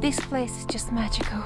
This place is just magical.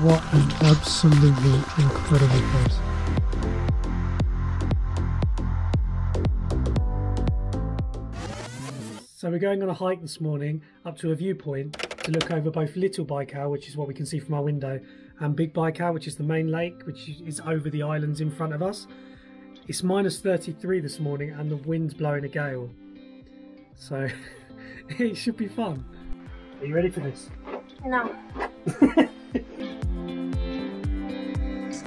What an absolutely incredible place. So we're going on a hike this morning up to a viewpoint to look over both Little Baikal, which is what we can see from our window, and Big Baikal, which is the main lake, which is over the islands in front of us. It's minus 33 this morning and the wind's blowing a gale. So it should be fun. Are you ready for this? No. Let's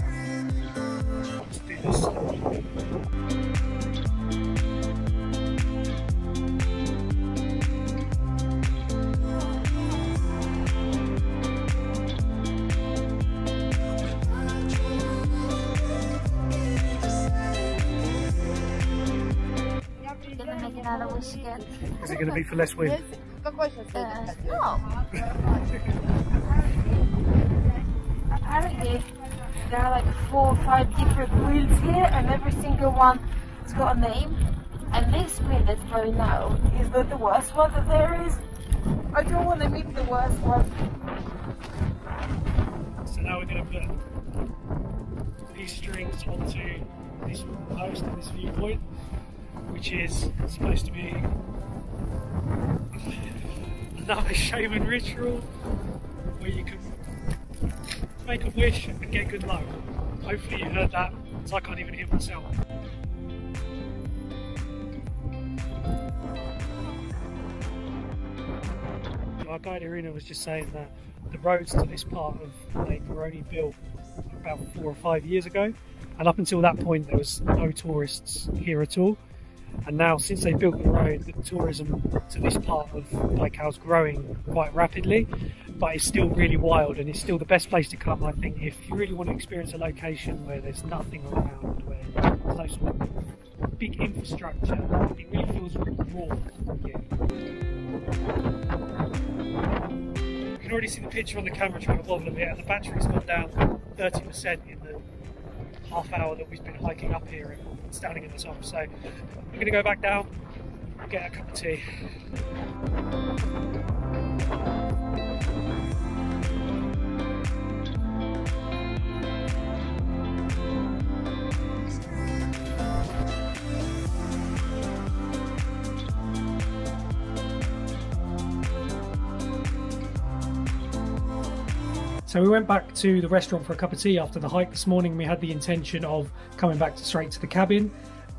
do this. Is it going to be for less wind? No. Apparently there are like 4 or 5 different wheels here, and every single one has got a name. And this wheel that's blowing now is not the worst one that there is. I don't want to meet the worst one. So now we're going to put these strings onto this post and this viewpoint, which is supposed to be another shaman ritual where you can make a wish and get good luck. Hopefully you heard that, because I can't even hear myself. Our guide Irina was just saying that the roads to this part of the lake were only built about 4 or 5 years ago, and up until that point there was no tourists here at all. And now, since they built the road, the tourism to this part of Baikal is growing quite rapidly, but it's still really wild, and it's still the best place to come, I think, if you really want to experience a location where there's nothing around, where there's no sort of big infrastructure. It really feels raw. You can already see the picture on the camera trying to wobble a bit, and the battery's gone down 30% in the half hour that we've been hiking up here and standing at the top, so we're going to go back down and get a cup of tea. So we went back to the restaurant for a cup of tea after the hike this morning. We had the intention of coming back straight to the cabin,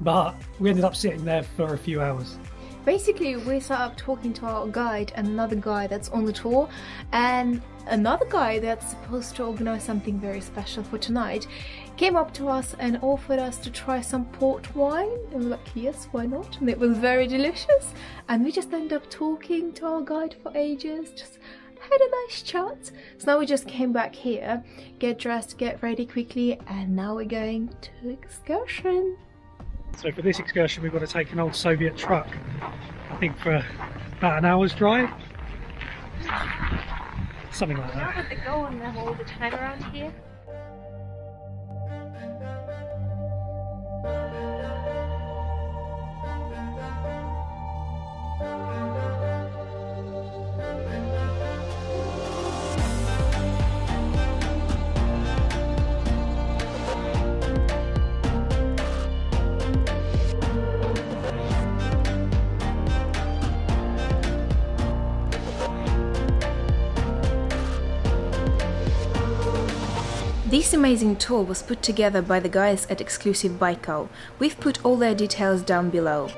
but we ended up sitting there for a few hours. Basically, we sat up talking to our guide and another guy that's on the tour, and another guy that's supposed to organize something very special for tonight came up to us and offered us to try some port wine, and we were like, yes, why not? And it was very delicious, and we just ended up talking to our guide for ages, just had a nice chat. So now we just came back here, get dressed, get ready quickly, and now we're going to excursion. So for this excursion we've got to take an old Soviet truck, I think for about an hour's drive, something like that. They go on them all the time around here. This amazing tour was put together by the guys at Exclusive Baikal. We've put all their details down below.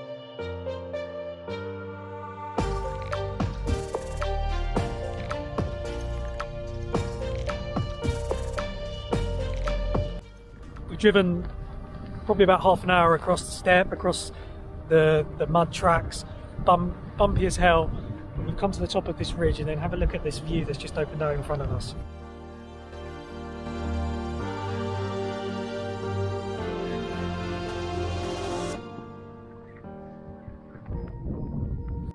We've driven probably about half an hour across the steppe, across the mud tracks, bumpy as hell. We've come to the top of this ridge and then have a look at this view that's just opened out in front of us.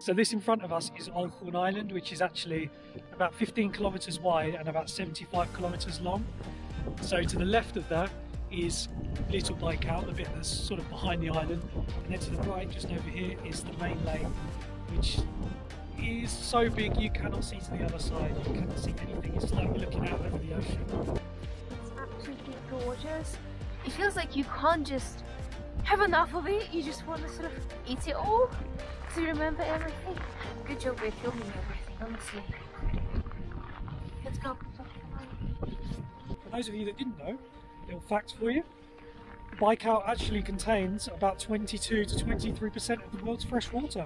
So this in front of us is Olkhon Island, which is actually about 15 kilometers wide and about 75 kilometers long. So to the left of that is Little Baikal, the bit that's sort of behind the island, and then to the right, just over here, is the main lake, which is so big you cannot see to the other side. You cannot see anything. It's like we're looking out over the ocean. It's absolutely gorgeous. It feels like you can't just have enough of it. You just want to sort of eat it all to remember everything. Good job with filming everything, honestly. Let's go. For those of you that didn't know, little facts for you. Baikal actually contains about 22 to 23% of the world's fresh water.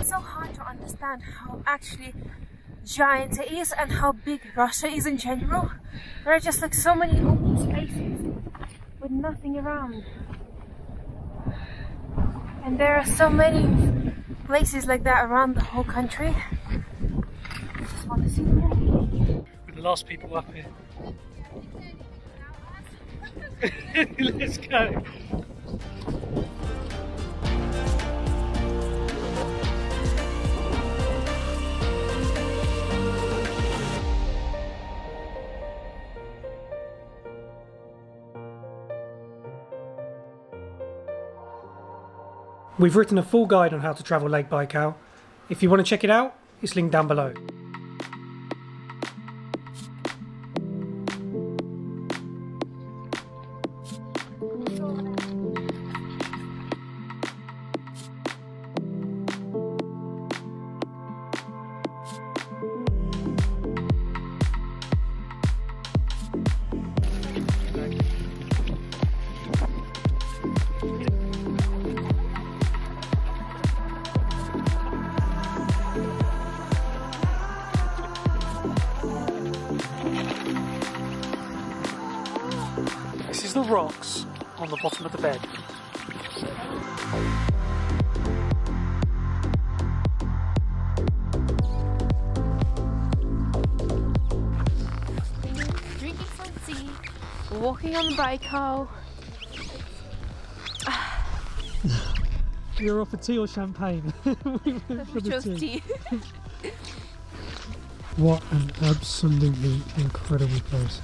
It's so hard to understand how actually giant it is and how big Russia is in general. There are just like so many open spaces with nothing around, and there are so many places like that around the whole country. I just want to see them. We're the last people up here. Let's go. We've written a full guide on how to travel Lake Baikal. If you want to check it out, it's linked down below. This is the rocks on the bottom of the bed. Drinking some tea, walking on the Baikal. You're off for tea or champagne? We chose tea. What an absolutely incredible place.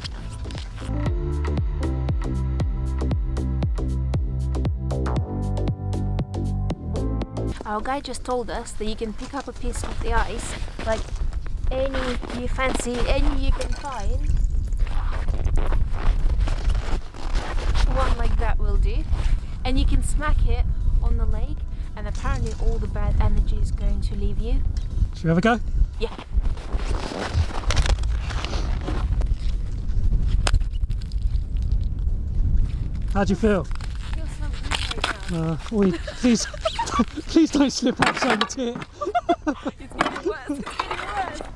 Our guide just told us that you can pick up a piece of the ice, like any you fancy, any you can find. One like that will do. And you can smack it on the lake, and apparently all the bad energy is going to leave you. Should we have a go? Yeah. How do you feel? I feel so good right now. Please. Please don't slip outside the tip. It's getting worse, it's getting worse.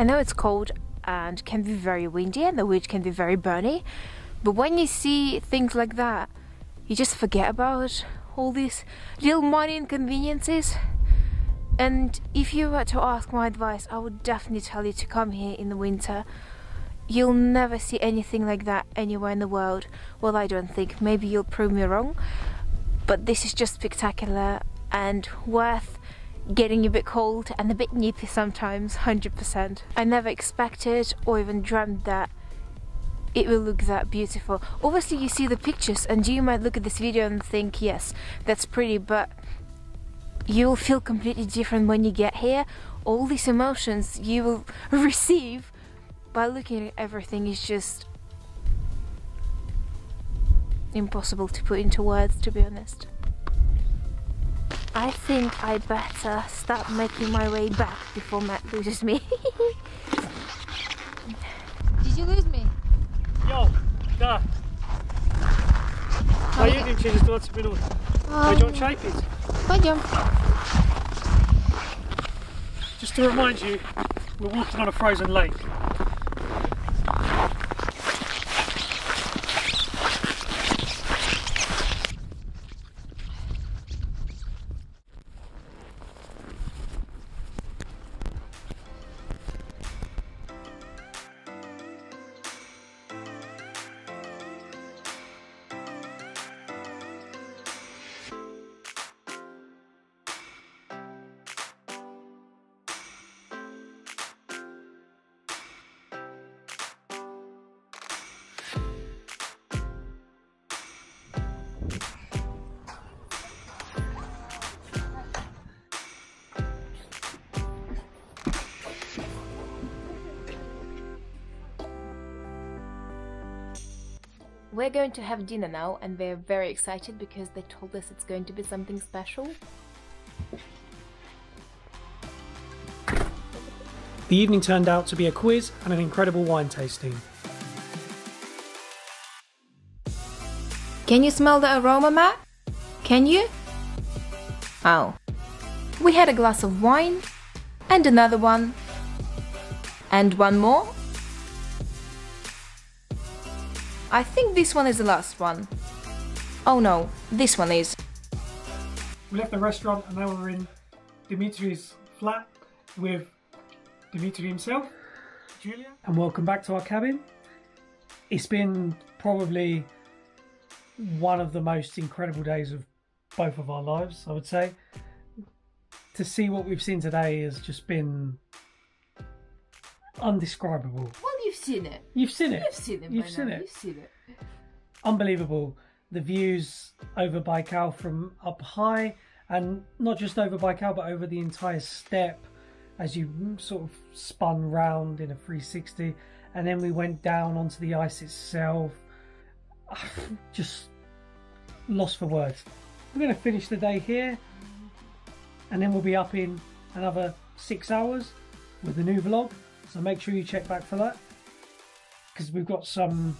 I know it's cold and can be very windy and the wind can be very burny, but when you see things like that, you just forget about all these little minor inconveniences. And if you were to ask my advice, I would definitely tell you to come here in the winter. You'll never see anything like that anywhere in the world. Well, I don't think. Maybe you'll prove me wrong, but this is just spectacular and worth getting a bit cold and a bit nippy sometimes, 100%. I never expected or even dreamt that it will look that beautiful. Obviously you see the pictures and you might look at this video and think, yes, that's pretty, but you'll feel completely different when you get here. All these emotions you will receive by looking at everything is just impossible to put into words, to be honest. I think I better start making my way back before Matt loses me. Did you lose me? Yo, da. Поедем через 20 минут. Пойдем чай пить? Пойдем. Just to remind you, we're walking on a frozen lake. We're going to have dinner now, and they're very excited because they told us it's going to be something special. The evening turned out to be a quiz and an incredible wine tasting. Can you smell the aroma, Matt? Can you? Oh. We had a glass of wine, and another one, and one more. I think this one is the last one. Oh no, this one is. We left the restaurant and now we're in Dimitri's flat with Dimitri himself, Julia. And welcome back to our cabin. It's been probably one of the most incredible days of both of our lives, I would say. To see what we've seen today has just been indescribable. Well, you've seen it. You've seen it. You've seen it. You've seen it. You've seen it. Unbelievable. The views over Baikal from up high, and not just over Baikal, but over the entire steppe as you sort of spun round in a 360, and then we went down onto the ice itself. Just lost for words. We're going to finish the day here, and then we'll be up in another 6 hours with a new vlog. So make sure you check back for that, because we've got some,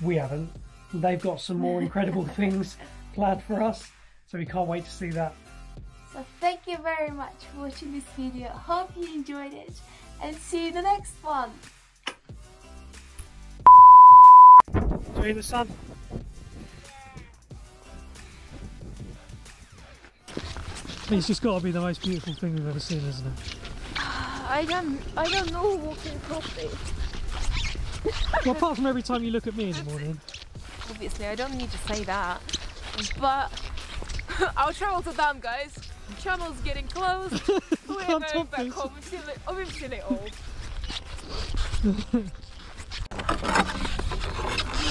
we haven't, they've got some more incredible things planned for us, so we can't wait to see that. So thank you very much for watching this video, hope you enjoyed it, and see you in the next one. Enjoy the sun. It's just got to be the most beautiful thing we've ever seen, isn't it? I don't know walking properly. Well, apart from every time you look at me in the morning. Obviously, I don't need to say that. But our travels are done, guys. The channel's getting closed. We're going back home. We've seen it all. You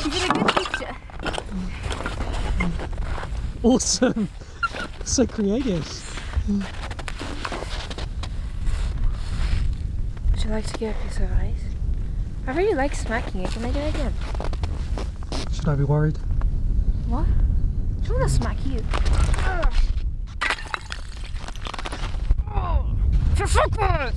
did a good picture. Awesome. So creative. Would you like to get a piece of ice? I really like smacking it. Can I do it again? Should I be worried? What? I want to smack you. Oh, just look at it.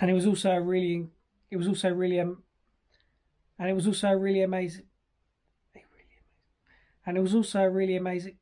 And it was also really amazing.